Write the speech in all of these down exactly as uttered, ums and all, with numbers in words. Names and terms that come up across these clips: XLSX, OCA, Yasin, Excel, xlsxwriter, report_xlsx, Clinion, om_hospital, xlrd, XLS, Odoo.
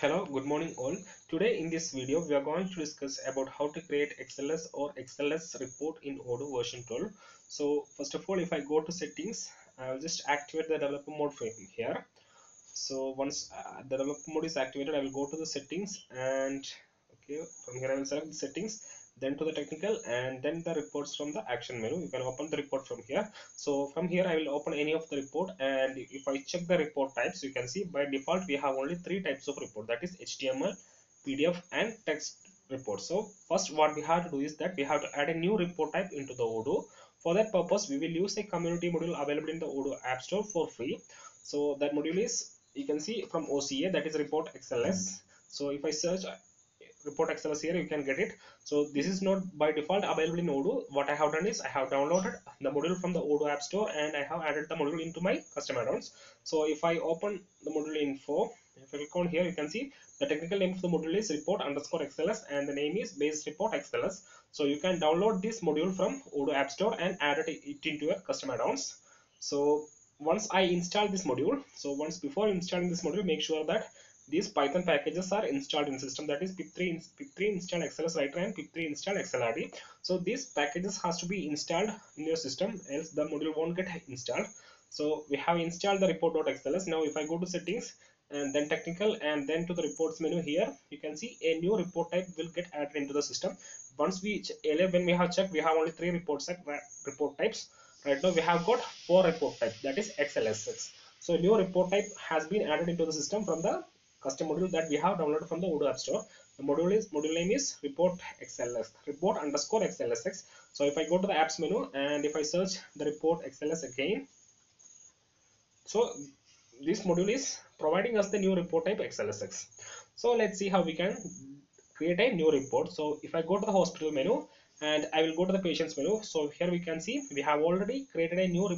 Hello, good morning all. Today in this video we are going to discuss about how to create X L S or X L S report in Odoo version twelve. So first of all, if I go to settings, I will just activate the developer mode frame here. So once uh, the developer mode is activated, I will go to the settings, and okay, from here I will select the settings, then to the technical, and then the reports from the action menu. You can open the report from here. So from here I will open any of the report, and if I check the report types, you can see by default we have only three types of report, that is H T M L, P D F and text report. So first what we have to do is that we have to add a new report type into the Odoo. For that purpose we will use a community module available in the Odoo app store for free. So that module is, you can see, from O C A, that is report X L S. So if I search report X L S here, you can get it. So this is not by default available in Odoo. What I have done is I have downloaded the module from the Odoo app store and I have added the module into my custom add-ons. So if I open the module info, if I click on here, you can see the technical name of the module is report underscore X L S and the name is base report X L S. So you can download this module from Odoo app store and add it into your custom add-ons. So once I install this module, so once before installing this module, make sure that these Python packages are installed in system, that is pip three install xlsxwriter and pip three install xlrd. So these packages has to be installed in your system, else the module won't get installed. So we have installed the report.xls. Now if I go to settings and then technical and then to the reports menu here, you can see a new report type will get added into the system. Once we earlier when we have checked, we have only three report set report types. Right now we have got four report types, that is xlsx. So new report type has been added into the system from the custom module that we have downloaded from the Odoo app store. The module is module name is report X L S, report underscore X L S X. So if I go to the apps menu and if I search the report X L S again, so this module is providing us the new report type X L S X. So let's see how we can create a new report. So if I go to the hospital menu and I will go to the patients menu. So here we can see we have already created a new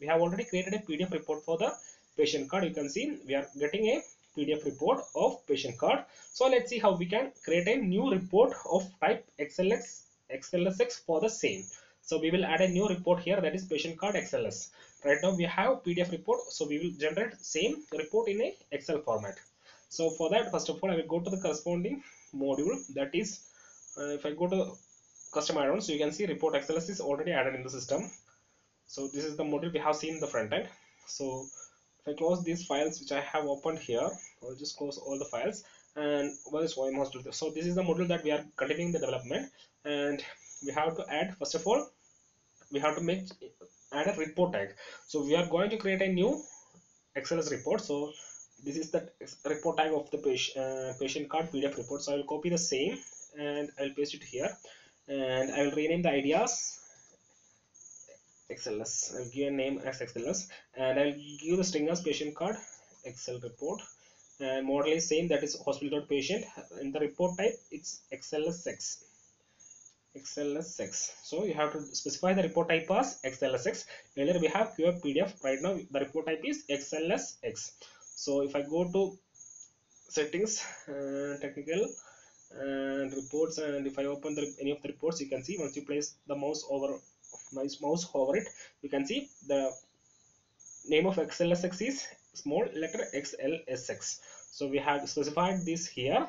we have already created a P D F report for the patient card. You can see we are getting a P D F report of patient card. So let's see how we can create a new report of type X L S X for the same. So we will add a new report here, that is patient card X L S. Right now we have P D F report, so we will generate same report in a Excel format. So for that, first of all, I will go to the corresponding module, that is uh, if I go to custom add-ons, so you can see report X L S is already added in the system. So this is the module we have seen in the front end. So if I close these files which I have opened here, I'll just close all the files and what is om hospital. So this is the module that we are continuing the development, and we have to add, first of all, we have to make add a report tag. So we are going to create a new X L S report. So this is the report tag of the patient, uh, patient card P D F report. So I will copy the same and I will paste it here, and I will rename the ideas X L S. I'll give a name as X L S and I'll give the string as patient card Excel report, and model is same, that is hospital.patient, and the report type it's X L S X. X L S X. So you have to specify the report type as X L S X. Earlier we have Q F P D F. Right now the report type is X L S X. So if I go to settings and technical and reports, and if I open the, any of the reports, you can see once you place the mouse over mouse mouse over it, you can see the name of X L S X is small letter X L S X. So we have specified this here,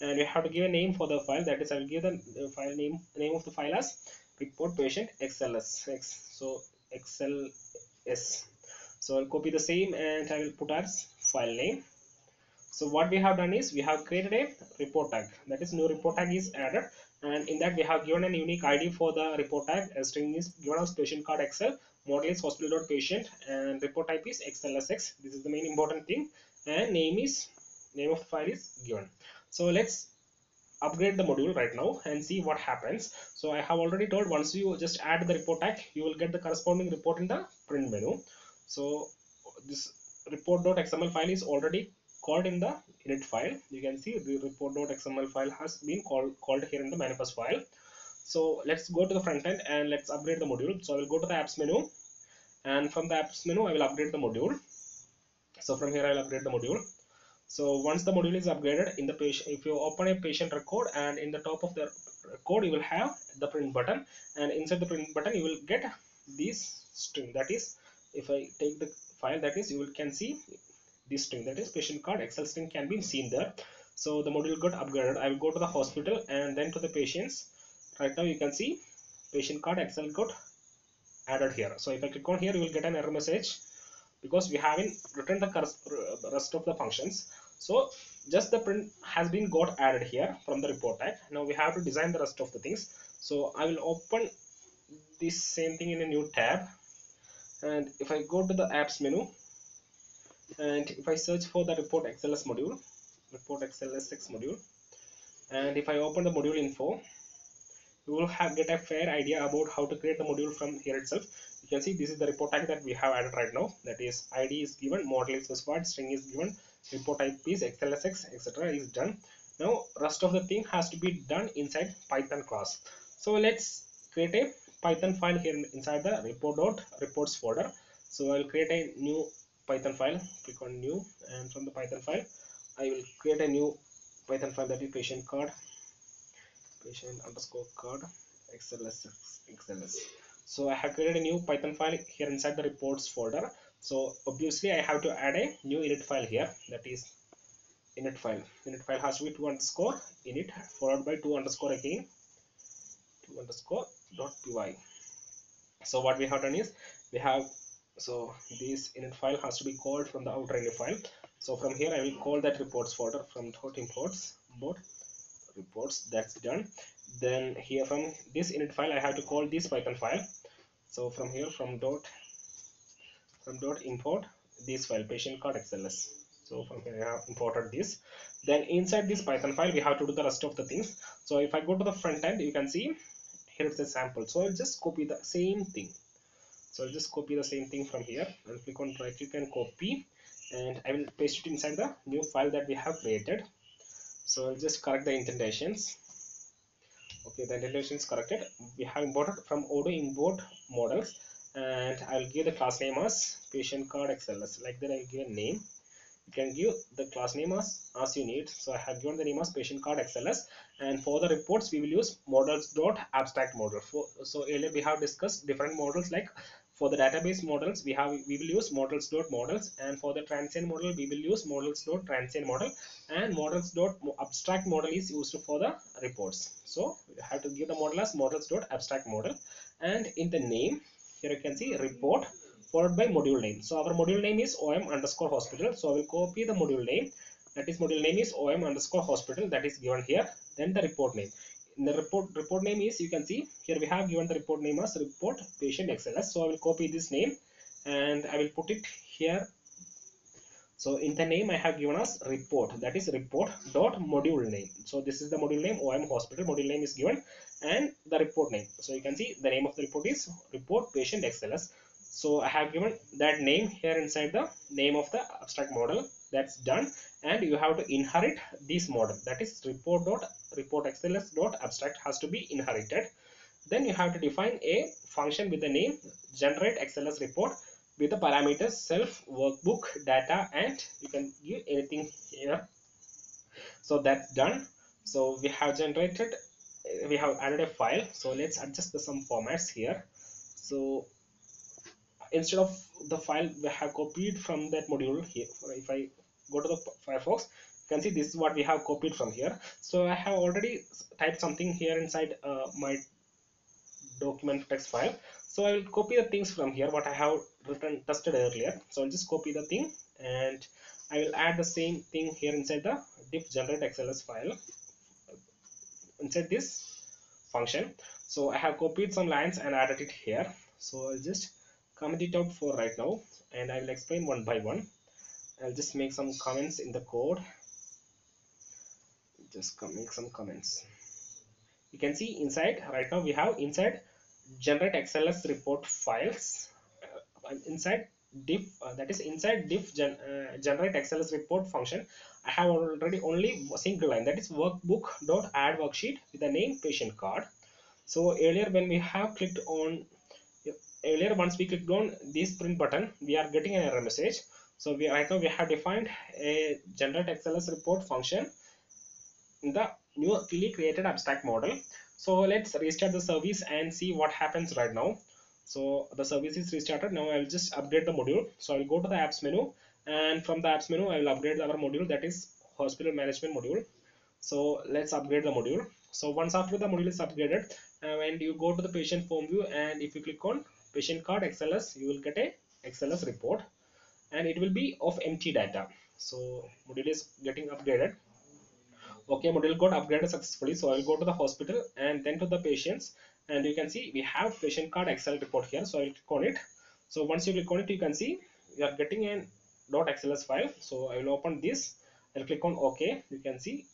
and we have to give a name for the file, that is I will give the file name name of the file as report patient X L S X. So X L S. So I'll copy the same and I will put as file name. So what we have done is we have created a report tag, that is new report tag is added, and in that we have given an unique I D for the report tag. A string is given as patient card Excel, model is hospital.patient, and report type is X L S X. This is the main important thing, and name is name of the file is given. So let's upgrade the module right now and see what happens. So I have already told, once you just add the report tag, you will get the corresponding report in the print menu. So this report.xml file is already called in the init file. You can see the report.xml file has been called called here in the manifest file. So let's go to the front end and let's upgrade the module. So I will go to the apps menu, and from the apps menu I will upgrade the module. So from here I will upgrade the module. So once the module is upgraded, in the patient, if you open a patient record, and in the top of the record you will have the print button, and inside the print button you will get this string, that is, if I take the file, that is you will can see this string, that is patient card Excel string can be seen there. So the module got upgraded. I will go to the hospital and then to the patients. Right now you can see patient card Excel got added here. So if I click on here, you will get an error message because we haven't written the rest of the functions. So just the print has been got added here from the report tag. Now we have to design the rest of the things. So I will open this same thing in a new tab, and if I go to the apps menu and if I search for the report X L S module, report X L S X module, and if I open the module info, you will have get a fair idea about how to create the module from here itself. You can see this is the report tag that we have added right now, that is I D is given, model is specified, string is given, report type is X L S X, etc. is done. Now rest of the thing has to be done inside Python class. So let's create a Python file here inside the report.reports folder. So I'll create a new Python file, click on new, and from the Python file I will create a new Python file that is patient card, patient underscore card X L S X. So I have created a new Python file here inside the reports folder. So obviously I have to add a new init file here, that is init file. Init file has to be two underscore init followed by two underscore again two underscore dot py. So what we have done is we have, so this init file has to be called from the outer init file. So from here I will call that reports folder from dot imports dot reports. That's done. Then here from this init file I have to call this Python file. So from here from dot from dot import this file patient card X L S. So from here I have imported this. Then inside this Python file we have to do the rest of the things. So if I go to the front end, you can see here it's a sample. So I'll just copy the same thing. So I'll just copy the same thing from here. I'll click on right click and copy, and I will paste it inside the new file that we have created. So I'll just correct the indentations. Okay, the indentation is corrected. We have imported from Odoo import models, and I'll give the class name as patient card X L S. Like that, I'll give a name. You can give the class name as as you need. So I have given the name as patient card X L S, and for the reports we will use models dot abstract model. For, so earlier we have discussed different models, like for the database models we have we will use models dot models, and for the transient model we will use models dot transient model, and models dot abstract model is used for the reports. So we have to give the model as models dot abstract model, and in the name here you can see report followed by module name. So our module name is om underscore hospital. So I will copy the module name, that is module name is om underscore hospital, that is given here. Then the report name. In the report report name is, you can see here we have given the report name as report patient X L S. So I will copy this name and I will put it here. So in the name I have given as report, that is report dot module name. So this is the module name om hospital, module name is given, and the report name. So you can see the name of the report is report patient X L S. So I have given that name here inside the name of the abstract model. That's done, and you have to inherit this model, that is report dot report xls dot abstract has to be inherited. Then you have to define a function with the name generate X L S report with the parameters self, workbook, data, and you can give anything here. So that's done. So we have generated, we have added a file. So let's adjust the some formats here. So instead of the file we have copied from that module here, if I go to the Firefox, you can see this is what we have copied from here. So I have already typed something here inside uh, my document text file. So I will copy the things from here what I have written tested earlier. So I'll just copy the thing and I will add the same thing here inside the diff generate X L S file inside this function. So I have copied some lines and added it here. So I'll just comment it out for right now, and I will explain one by one. I'll just make some comments in the code. Just make some comments. You can see inside right now we have inside generate X L S report files uh, inside diff uh, that is inside diff gen, uh, generate X L S report function. I have already only single line, that is workbook dot add worksheet with the name patient card. So earlier when we have clicked on Earlier, once we clicked on this print button, we are getting an error message. So we right now we have defined a generate X L S report function in the newly created abstract model. So let's restart the service and see what happens right now. So the service is restarted. Now I will just upgrade the module. So I will go to the apps menu, and from the apps menu I will upgrade our module, that is hospital management module. So let's upgrade the module. So once after the module is upgraded, uh, and you go to the patient form view, and if you click on patient card X L S, you will get a X L S report, and it will be of empty data. So module is getting upgraded. Okay, module got upgraded successfully. So I will go to the hospital and then to the patients, and you can see we have patient card Excel report here. So I will click on it. So once you click on it, you can see you are getting an .xls file. So I will open this and click on OK. You can see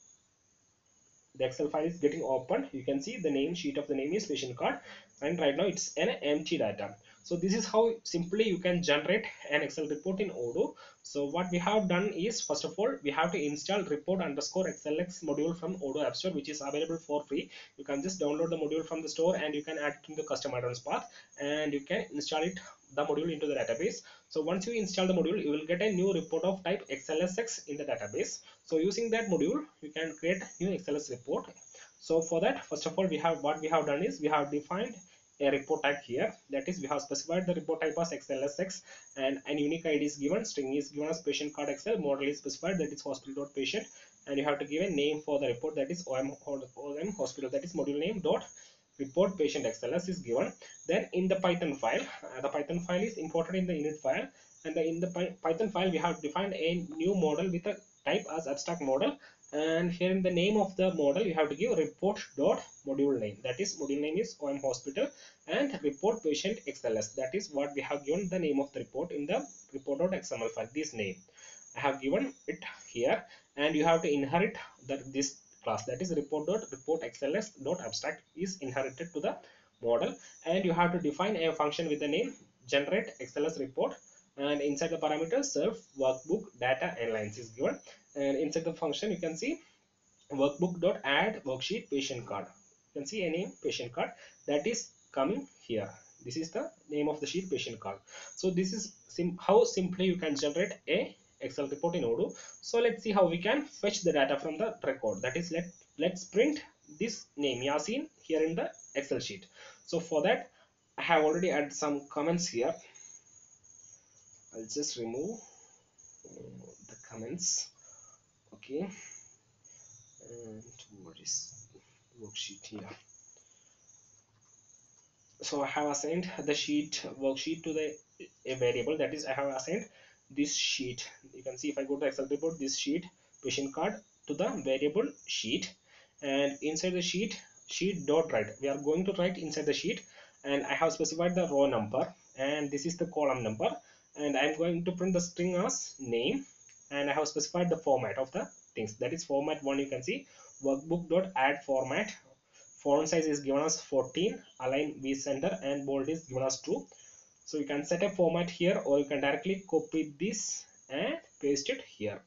the Excel file is getting opened. You can see the name sheet of the name is patient card, and right now it's an empty data. So this is how simply you can generate an Excel report in Odoo. So what we have done is, first of all, we have to install report underscore xlsx module from Odoo App Store, which is available for free. You can just download the module from the store and you can add it in the custom add-ons path, and you can install it the module into the database. So once you install the module, you will get a new report of type X L S X in the database. So using that module, you can create new X L S report. So for that, first of all, we have what we have done is we have defined a report type here, that is we have specified the report type as X L S X, and an unique I D is given, string is given as patient card Excel, model is specified, that is hospital.patient, and you have to give a name for the report, that is om hospital, that is module name dot report patient X L S is given. Then in the Python file, uh, the Python file is imported in the init file, and the, in the Python file we have defined a new model with a type as abstract model, and here in the name of the model you have to give report dot module name, that is module name is om hospital, and report patient X L S, that is what we have given the name of the report in the report.xml file. This name I have given it here, and you have to inherit that this class, that is report dot report xls dot abstract is inherited to the model, and you have to define a function with the name generate xls report, and inside the parameter serve workbook data and lines is given, and inside the function you can see workbook dot add worksheet patient card. You can see a name patient card that is coming here. This is the name of the sheet patient card. So this is sim how simply you can generate a Excel report in Odoo. So let's see how we can fetch the data from the record, that is let let's print this name Yasin here in the Excel sheet. So for that I have already added some comments here. I'll just remove the comments. Okay, and what is worksheet here? So I have assigned the sheet worksheet to the a variable, that is I have assigned this sheet. You can see if I go to Excel report, this sheet patient card to the variable sheet, and inside the sheet sheet dot write we are going to write inside the sheet, and I have specified the row number, and this is the column number, and I'm going to print the string as name, and I have specified the format of the things, that is format one. You can see workbook dot add format, font size is given as fourteen, align v center and bold is given as true. So you can set a format here, or you can directly copy this and paste it here.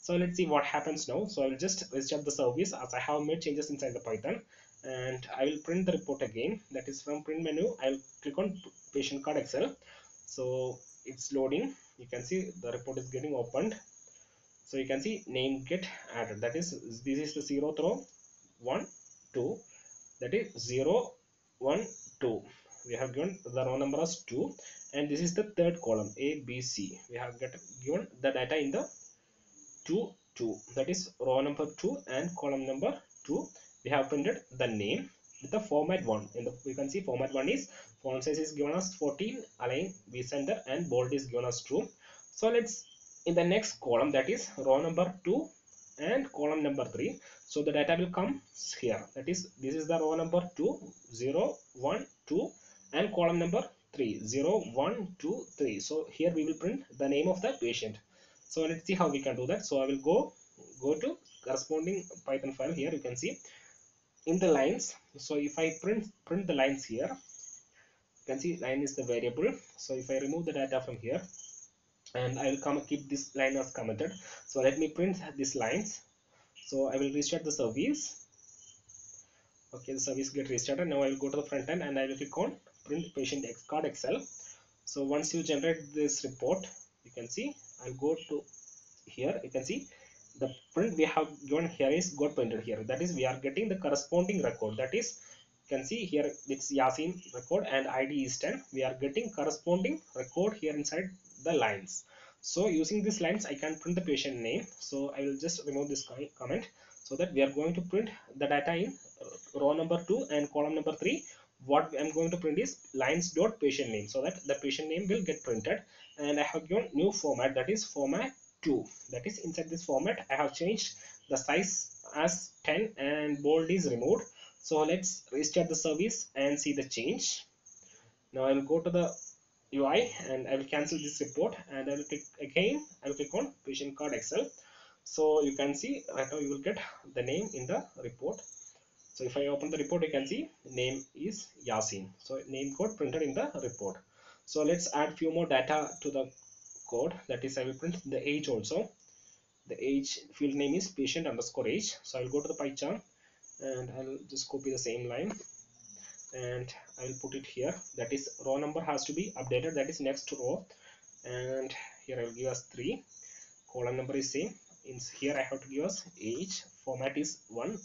So let's see what happens now. So I will just restart the service as I have made changes inside the Python, and I will print the report again. That is from print menu, I will click on patient card Excel. So it's loading. You can see the report is getting opened. So you can see name get added. That is this is the zeroth row, one, two. That is zero, one, two. We have given the row number as two, and this is the third column A, B, C. We have get given the data in the two, two, that is row number two and column number two. We have printed the name with the format one. In the we can see format one is font size is given as fourteen, align v center and bold is given as true. So let's in the next column, that is row number two and column number three. So the data will come here. That is this is the row number two, zero, one, two. And column number three, zero, one, two, three. So here we will print the name of the patient. So let's see how we can do that. So I will go go to corresponding Python file. Here you can see in the lines. So if I print print the lines here, you can see line is the variable. So if I remove the data from here, and I will come keep this line as commented. So let me print these lines. So I will restart the service. Okay, the service get restarted. Now I will go to the front end, and I will click on print patient X card Excel. So once you generate this report, you can see I'll go to here. You can see the print we have given here is got printed here. That is we are getting the corresponding record. That is you can see here it's Yasin record and I D is ten. We are getting corresponding record here inside the lines. So using these lines I can print the patient name. So I will just remove this comment, so that we are going to print the data in row number two and column number three. What I'm going to print is lines dot patient name, so that the patient name will get printed. And I have given new format, that is format two. That is, inside this format I have changed the size as ten and bold is removed. So let's restart the service and see the change. Now I will go to the U I and I will cancel this report, and I will click again. I will click on patient card Excel. So you can see right now you will get the name in the report. So if I open the report, you can see name is Yasin. So name code printed in the report. So let's add few more data to the code. That is, I will print the age also. The age field name is patient underscore age. So I will go to the pie chart and I will just copy the same line and I will put it here. That is, row number has to be updated. That is next row. And here I will give us three. Column number is same. In here I have to give us age. Format is one.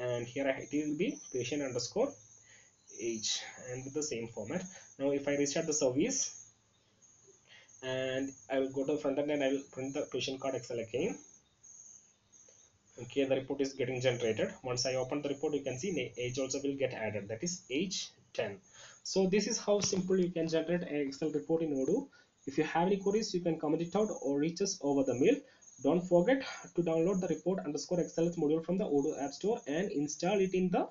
And here it will be patient underscore age and with the same format. Now if I restart the service and I will go to the front end and I will print the patient card Excel again. Okay, the report is getting generated. Once I open the report, you can see age also will get added. That is age ten. So this is how simple you can generate an Excel report in Odoo. If you have any queries, you can comment it out or reach us over the mail. Don't forget to download the report underscore X L S module from the Odoo App Store and install it in the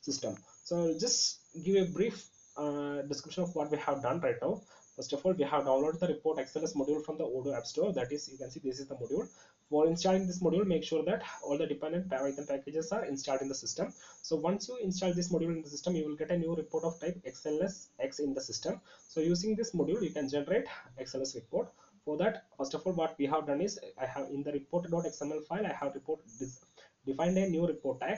system. So I'll just give a brief uh, description of what we have done right now. First of all, we have downloaded the report X L S module from the Odoo App Store. That is, you can see this is the module. For installing this module, make sure that all the dependent Python packages are installed in the system. So once you install this module in the system, you will get a new report of type X L S X in the system. So using this module, you can generate X L S report. For that, first of all, what we have done is I have in the report.xml file, I have report defined a new report tag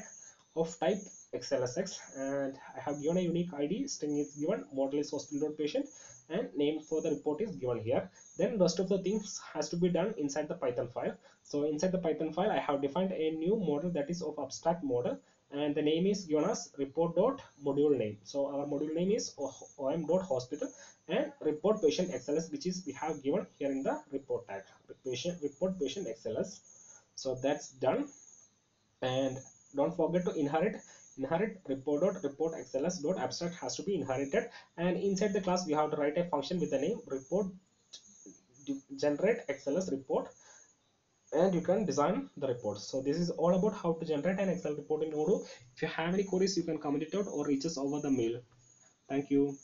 of type X L S X, and I have given a unique I D. String is given, model is hospital.patient, and name for the report is given here. Then rest of the things has to be done inside the Python file. So inside the Python file, I have defined a new model, that is of abstract model, and the name is given as report.module name. So our module name is om.hospital and report patient X L S, which is we have given here in the report tag, patient, report patient X L S. So that's done. And don't forget to inherit inherit report.report.xls.abstract has to be inherited, and inside the class we have to write a function with the name report generate X L S report, and you can design the report. So this is all about how to generate an Excel report in Odoo. If you have any queries, you can comment it out or reach us over the mail. Thank you.